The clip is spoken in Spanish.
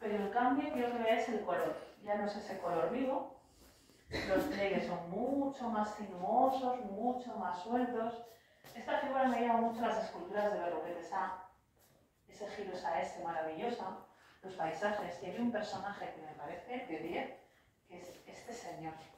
Pero en cambio quiero que veáis el color, ya no es ese color vivo, los pliegues son mucho más sinuosos, mucho más sueltos. Esta figura me lleva mucho a las esculturas de Berruguete, ese giro, esa S maravillosa, los paisajes, y hay un personaje que me parece de 10, que es este señor.